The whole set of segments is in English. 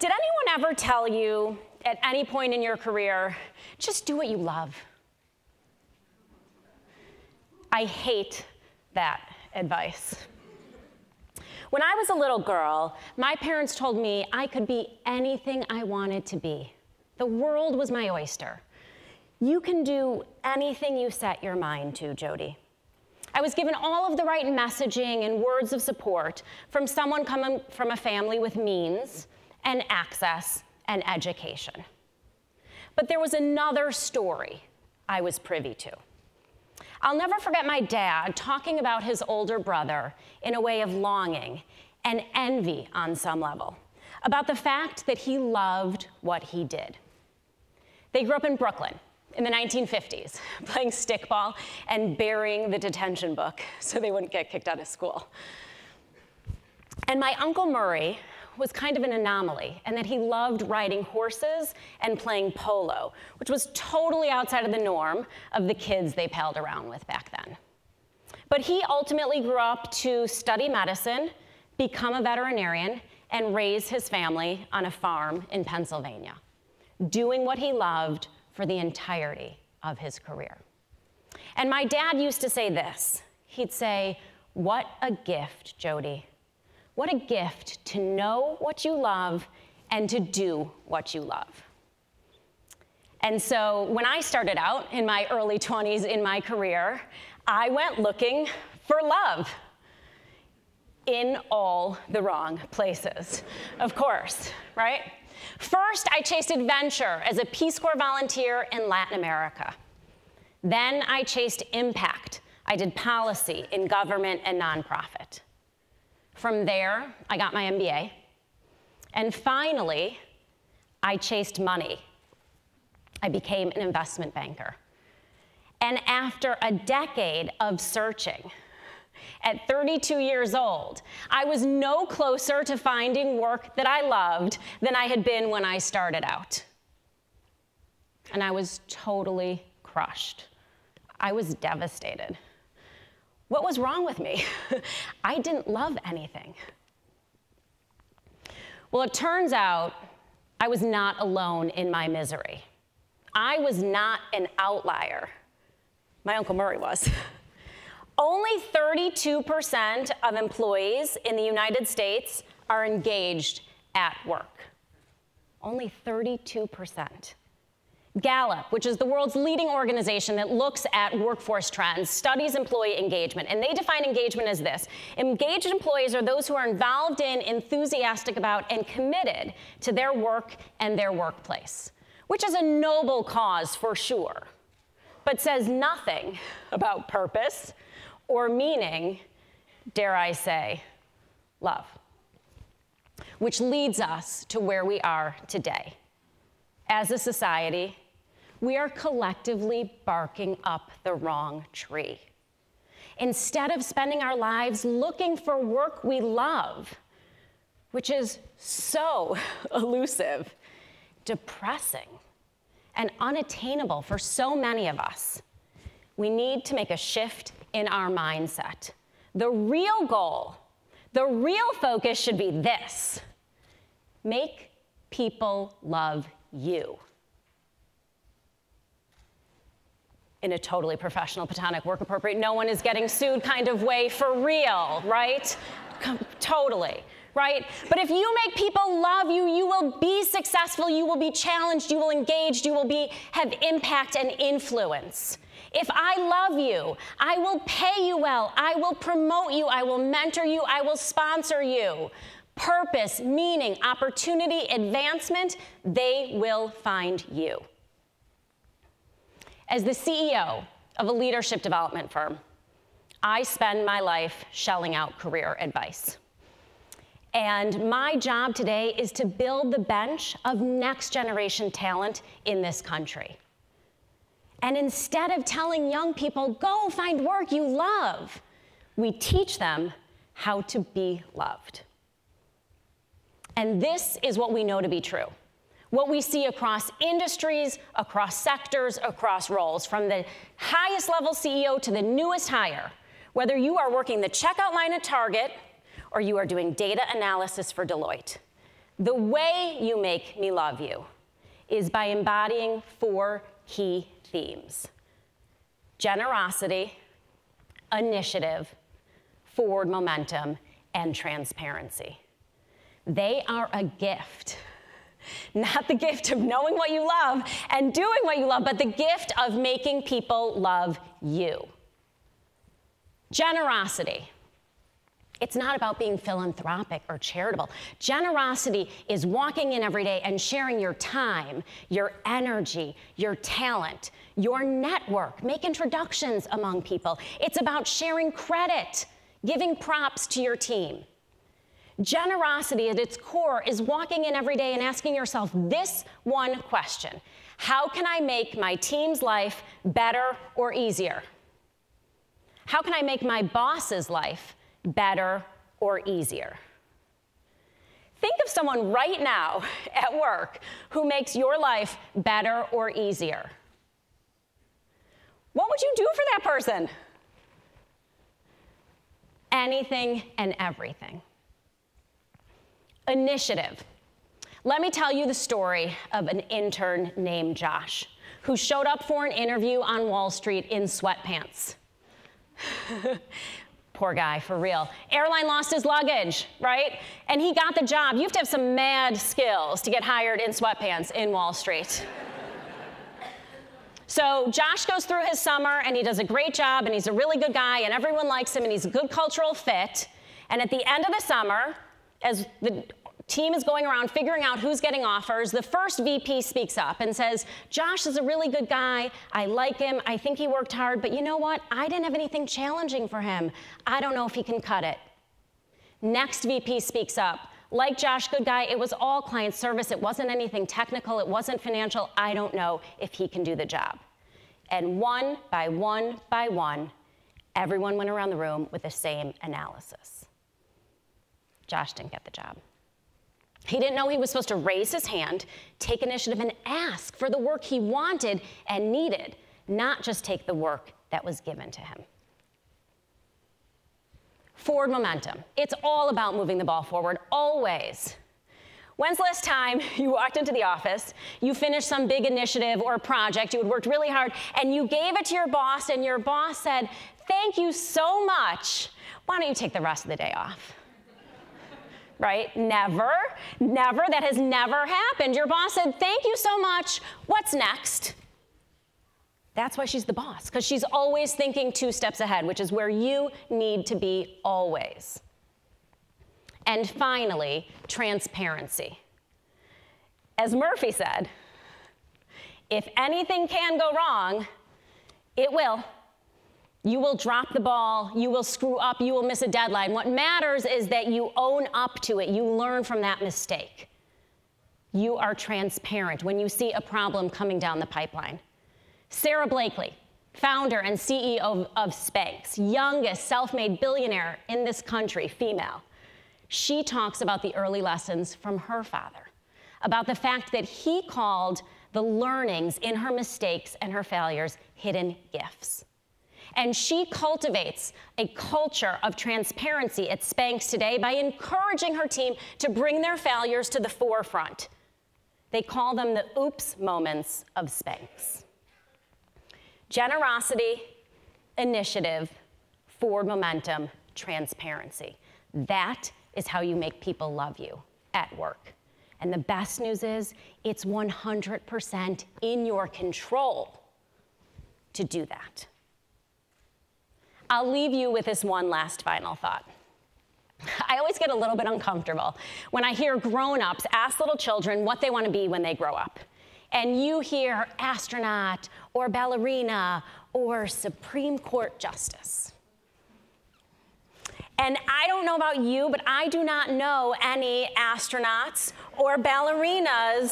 Did anyone ever tell you at any point in your career, just do what you love? I hate that advice. When I was a little girl, my parents told me I could be anything I wanted to be. The world was my oyster. You can do anything you set your mind to, Jodi. I was given all of the right messaging and words of support from someone coming from a family with means and access and education. But there was another story I was privy to. I'll never forget my dad talking about his older brother in a way of longing and envy on some level, about the fact that he loved what he did. They grew up in Brooklyn in the 1950s, playing stickball and burying the detention book so they wouldn't get kicked out of school. And my uncle Murray was kind of an anomaly in that he loved riding horses and playing polo, which was totally outside of the norm of the kids they palled around with back then. But he ultimately grew up to study medicine, become a veterinarian, and raise his family on a farm in Pennsylvania, doing what he loved for the entirety of his career. And my dad used to say this. He'd say, "What a gift, Jodi. What a gift to know what you love and to do what you love." And so when I started out in my early 20s in my career, I went looking for love in all the wrong places, of course, right? First, I chased adventure as a Peace Corps volunteer in Latin America. Then I chased impact. I did policy in government and nonprofit. From there, I got my MBA. And finally, I chased money. I became an investment banker. And after a decade of searching, at 32 years old, I was no closer to finding work that I loved than I had been when I started out. And I was totally crushed. I was devastated. What was wrong with me? I didn't love anything. Well, it turns out I was not alone in my misery. I was not an outlier. My Uncle Murray was. Only 32% of employees in the United States are engaged at work. Only 32%. Gallup, which is the world's leading organization that looks at workforce trends, studies employee engagement, and they define engagement as this. Engaged employees are those who are involved in, enthusiastic about, and committed to their work and their workplace, which is a noble cause for sure, but says nothing about purpose or meaning, dare I say, love. Which leads us to where we are today. As a society, we are collectively barking up the wrong tree. Instead of spending our lives looking for work we love, which is so elusive, depressing, and unattainable for so many of us, we need to make a shift in our mindset. The real goal, the real focus should be this: make people love you. In a totally professional, platonic, work-appropriate, no one is getting sued kind of way, for real, right? Totally, right? But if you make people love you, you will be successful, you will be challenged, you will engage, you will have impact and influence. If I love you, I will pay you well, I will promote you, I will mentor you, I will sponsor you. Purpose, meaning, opportunity, advancement, they will find you. As the CEO of a leadership development firm, I spend my life shelling out career advice. And my job today is to build the bench of next generation talent in this country. And instead of telling young people, go find work you love, we teach them how to be loved. And this is what we know to be true, what we see across industries, across sectors, across roles, from the highest level CEO to the newest hire, whether you are working the checkout line at Target or you are doing data analysis for Deloitte. The way you make me love you is by embodying four key themes: generosity, initiative, forward momentum, and transparency. They are a gift. Not the gift of knowing what you love and doing what you love, but the gift of making people love you. Generosity. It's not about being philanthropic or charitable. Generosity is walking in every day and sharing your time, your energy, your talent, your network. Make introductions among people. It's about sharing credit, giving props to your team. Generosity at its core is walking in every day and asking yourself this one question: how can I make my team's life better or easier? How can I make my boss's life better or easier? Think of someone right now at work who makes your life better or easier. What would you do for that person? Anything and everything. Initiative. Let me tell you the story of an intern named Josh, who showed up for an interview on Wall Street in sweatpants. Poor guy, for real. Airline lost his luggage, right? And he got the job. You have to have some mad skills to get hired in sweatpants in Wall Street. So Josh goes through his summer, and he does a great job, and he's a really good guy, and everyone likes him, and he's a good cultural fit. And at the end of the summer, as the team is going around figuring out who's getting offers, the first VP speaks up and says, "Josh is a really good guy. I like him. I think he worked hard, but you know what? I didn't have anything challenging for him. I don't know if he can cut it." Next VP speaks up. "Like Josh, good guy. It was all client service. It wasn't anything technical. It wasn't financial. I don't know if he can do the job." And one by one by one, everyone went around the room with the same analysis. Josh didn't get the job. He didn't know he was supposed to raise his hand, take initiative, and ask for the work he wanted and needed, not just take the work that was given to him. Forward momentum. It's all about moving the ball forward, always. When's the last time you walked into the office, you finished some big initiative or project, you had worked really hard, and you gave it to your boss, and your boss said, "Thank you so much. Why don't you take the rest of the day off?" Right? Never, never. That has never happened. Your boss said, "Thank you so much. What's next?" That's why she's the boss, because she's always thinking 2 steps ahead, which is where you need to be always. And finally, transparency. As Murphy said, if anything can go wrong, it will. You will drop the ball, you will screw up, you will miss a deadline. What matters is that you own up to it, you learn from that mistake. You are transparent when you see a problem coming down the pipeline. Sarah Blakely, founder and CEO of Spanx, youngest self-made billionaire in this country, female. She talks about the early lessons from her father, about the fact that he called the learnings in her mistakes and her failures hidden gifts. And she cultivates a culture of transparency at Spanx today by encouraging her team to bring their failures to the forefront. They call them the oops moments of Spanx. Generosity, initiative, forward momentum, transparency. That is how you make people love you at work. And the best news is, it's 100% in your control to do that. I'll leave you with this one last final thought. I always get a little bit uncomfortable when I hear grown-ups ask little children what they want to be when they grow up. And you hear astronaut or ballerina or Supreme Court justice. And I don't know about you, but I do not know any astronauts or ballerinas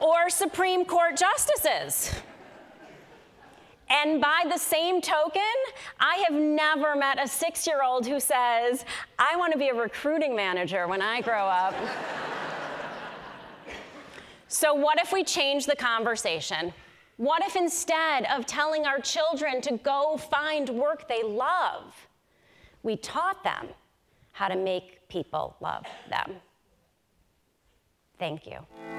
or Supreme Court justices. And by the same token, I have never met a 6-year-old who says, "I want to be a recruiting manager when I grow up." So what if we change the conversation? What if instead of telling our children to go find work they love, we taught them how to make people love them? Thank you.